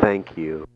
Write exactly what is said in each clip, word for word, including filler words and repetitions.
Thank you.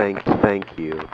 Thank, thank you.